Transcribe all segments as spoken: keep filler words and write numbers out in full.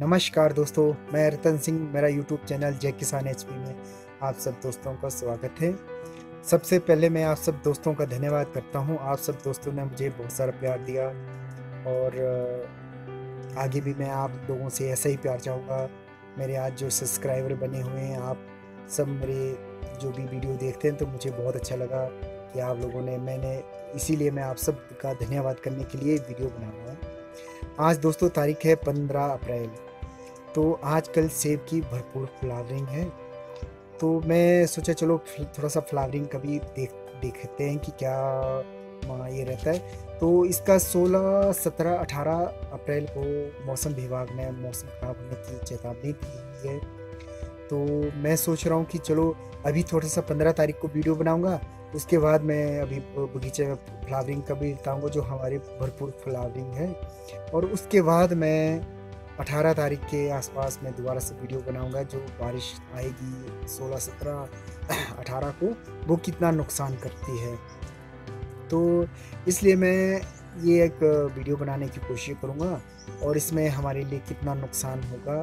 नमस्कार दोस्तों, मैं रतन सिंह, मेरा यूट्यूब चैनल जय किसान एचपी में आप सब दोस्तों का स्वागत है। सबसे पहले मैं आप सब दोस्तों का धन्यवाद करता हूं। आप सब दोस्तों ने मुझे बहुत सारा प्यार दिया और आगे भी मैं आप लोगों से ऐसा ही प्यार चाहूँगा। मेरे आज जो सब्सक्राइबर बने हुए हैं, आप सब मेरे जो भी वीडियो देखते हैं, तो मुझे बहुत अच्छा लगा कि आप लोगों ने मैंने इसीलिए मैं आप सब का धन्यवाद करने के लिए वीडियो बना हुआ है। आज दोस्तों तारीख है पंद्रह अप्रैल, तो आजकल सेब की भरपूर फ्लावरिंग है, तो मैं सोचा चलो थोड़ा सा फ्लावरिंग कभी देख देखते हैं कि क्या ये रहता है। तो इसका सोलह, सत्रह, अठारह अप्रैल को मौसम विभाग ने मौसम खराब होने की चेतावनी दी है, तो मैं सोच रहा हूँ कि चलो अभी थोड़ा सा पंद्रह तारीख को वीडियो बनाऊँगा, उसके बाद मैं अभी बगीचे में फ्लावरिंग का भी दिखाऊँगा जो हमारे भरपूर फ्लावरिंग है, और उसके बाद मैं अठारह तारीख के आसपास मैं दोबारा से वीडियो बनाऊंगा जो बारिश आएगी सोलह, सत्रह, अठारह को, वो कितना नुकसान करती है। तो इसलिए मैं ये एक वीडियो बनाने की कोशिश करूँगा और इसमें हमारे लिए कितना नुकसान होगा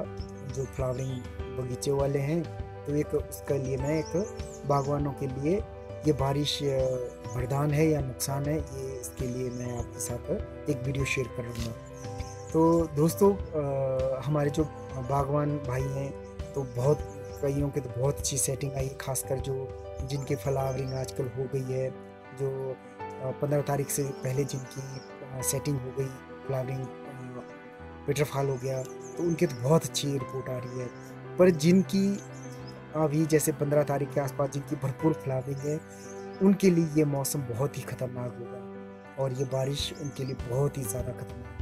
जो फ्लावरिंग बगीचे वाले हैं, तो एक उसके लिए मैं एक बागवानों के लिए ये बारिश वरदान है या नुकसान है, ये इसके लिए मैं आपके साथ एक वीडियो शेयर कर करूँगा। तो दोस्तों आ, हमारे जो बागवान भाई हैं, तो बहुत कईयों के तो बहुत अच्छी सेटिंग आई, खासकर जो जिनके फ्लावरिंग आजकल हो गई है, जो पंद्रह तारीख से पहले जिनकी सेटिंग हो गई, फ्लावरिंग पेटरफॉल हो गया, तो उनके तो बहुत अच्छी रिपोर्ट आ रही है। पर जिनकी अभी जैसे पंद्रह तारीख के आसपास जिनकी भरपूर फ्लावरिंग है, उनके लिए ये मौसम बहुत ही ख़तरनाक होगा और ये बारिश उनके लिए बहुत ही ज़्यादा खतरनाक होगी।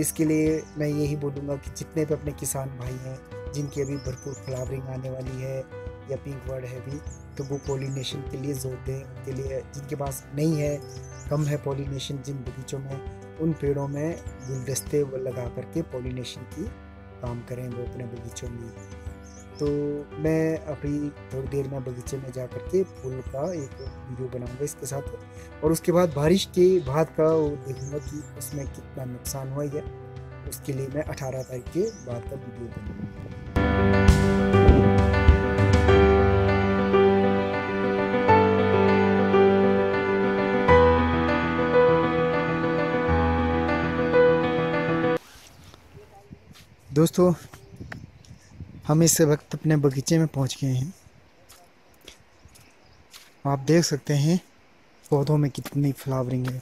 इसके लिए मैं यही बोलूँगा कि जितने भी अपने किसान भाई हैं जिनकी अभी भरपूर फ्लावरिंग आने वाली है या पिंक बर्ड है भी, तो वो पॉलिनेशन के लिए जोर दें। उनके लिए जिनके पास नहीं है, कम है पॉलिनेशन जिन बगीचों में, उन पेड़ों में गुलदस्ते लगा करके पॉलिनेशन की काम करें वो अपने बगीचों में। तो मैं अभी थोड़ी देर में बगीचे में जा करके फूल का एक वीडियो बनाऊंगा इसके साथ, और उसके बाद बारिश के बाद का वो देखूँगा कि उसमें कितना नुकसान हुआ है, उसके लिए मैं अठारह तारीख के बाद का वीडियो बनाऊंगा। दोस्तों हम इस वक्त अपने बगीचे में पहुंच गए हैं। आप देख सकते हैं पौधों में कितनी फ्लावरिंग है,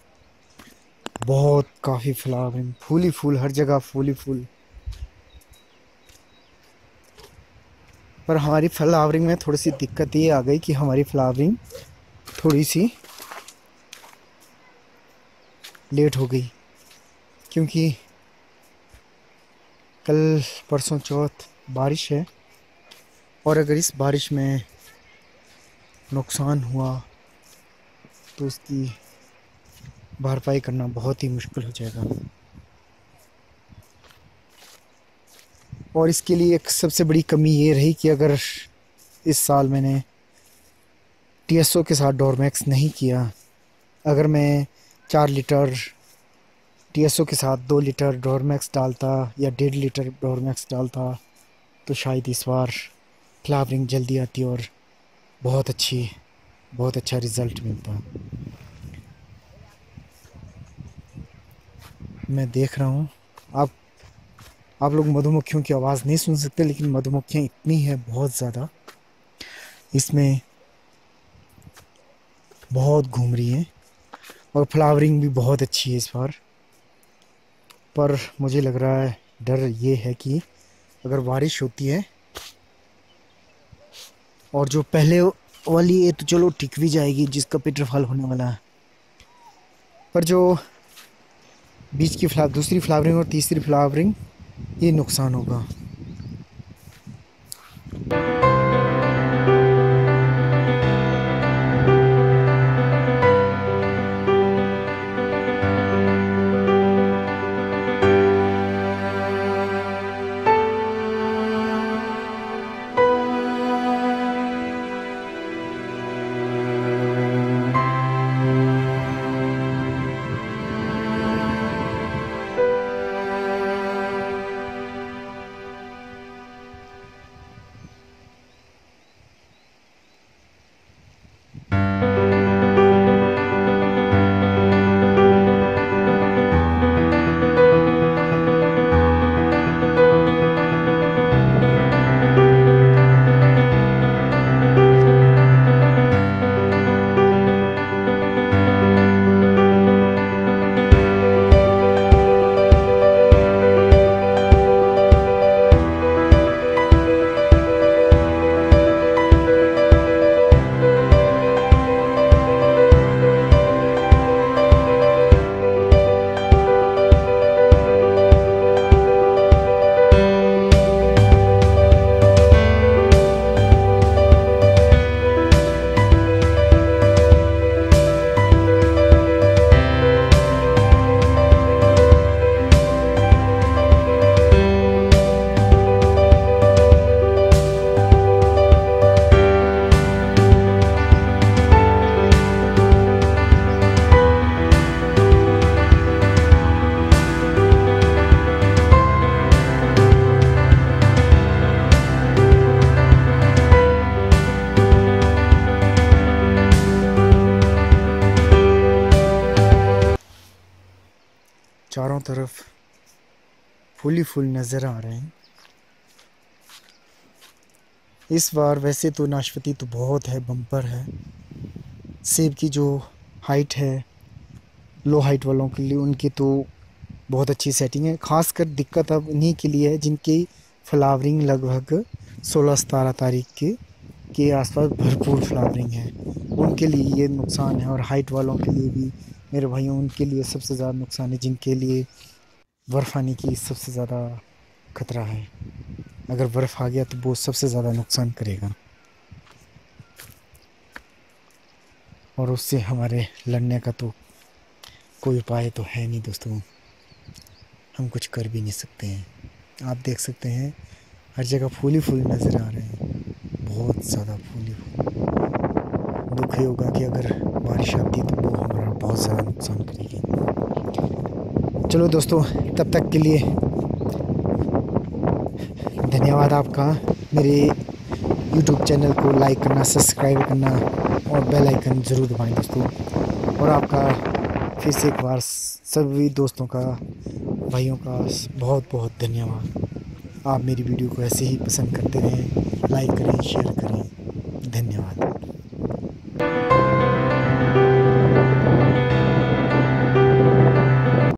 बहुत काफ़ी फ्लावरिंग, फूल ही फूल, हर जगह फूल ही फूल। पर हमारी फ्लावरिंग में थोड़ी सी दिक्कत ये आ गई कि हमारी फ्लावरिंग थोड़ी सी लेट हो गई, क्योंकि कल परसों चौथ बारिश है, और अगर इस बारिश में नुकसान हुआ तो उसकी भरपाई करना बहुत ही मुश्किल हो जाएगा। और इसके लिए एक सबसे बड़ी कमी ये रही कि अगर इस साल मैंने टीएसओ के साथ डोरमैक्स नहीं किया, अगर मैं चार लीटर टीएसओ के साथ दो लीटर डोरमैक्स डालता या डेढ़ लीटर डोरमैक्स डालता, तो शायद इस बार फ्लावरिंग जल्दी आती और बहुत अच्छी बहुत अच्छा रिज़ल्ट मिलता। मैं देख रहा हूँ, आप आप लोग मधुमक्खियों की आवाज़ नहीं सुन सकते, लेकिन मधुमक्खियाँ इतनी है बहुत ज़्यादा, इसमें बहुत घूम रही हैं, और फ्लावरिंग भी बहुत अच्छी है इस बार। पर मुझे लग रहा है, डर ये है कि अगर बारिश होती है, और जो पहले वाली है तो चलो ठीक भी जाएगी जिसका पेटरफॉल होने वाला है, पर जो बीच की फ्लावर दूसरी फ्लावरिंग और तीसरी फ्लावरिंग, ये नुकसान होगा। चारों तरफ फूल ही फूल नज़र आ रहे हैं। इस बार वैसे तो नाशपाती तो बहुत है, बम्पर है। सेब की जो हाइट है, लो हाइट वालों के लिए उनकी तो बहुत अच्छी सेटिंग है। ख़ासकर दिक्कत अब उन्हीं के लिए है जिनकी फ्लावरिंग लगभग सोलह सतारह तारीख के के आसपास भरपूर फ्लावरिंग है, उनके लिए ये नुकसान है। और हाइट वालों के लिए भी मेरे भाइयों उनके लिए सबसे ज़्यादा नुकसान है जिनके लिए बर्फ़ानी की सबसे ज़्यादा खतरा है। अगर बर्फ़ आ गया तो वो सबसे ज़्यादा नुकसान करेगा और उससे हमारे लड़ने का तो कोई उपाय तो है नहीं दोस्तों, हम कुछ कर भी नहीं सकते हैं। आप देख सकते हैं हर जगह फूल ही फूल नज़र आ रहे हैं, बहुत ज़्यादा फूल ही फूल। दुख ही होगा कि अगर बारिश आती तो वो हमारा बहुत ज़्यादा नुकसान करेगी। चलो दोस्तों, तब तक के लिए धन्यवाद आपका। मेरे यूट्यूब चैनल को लाइक करना, सब्सक्राइब करना और बेल आइकन ज़रूर दबाएं दोस्तों। और आपका फिर से एक बार सभी दोस्तों का, भाइयों का बहुत बहुत धन्यवाद। आप मेरी वीडियो को ऐसे ही पसंद करते रहें, लाइक करें, शेयर करें।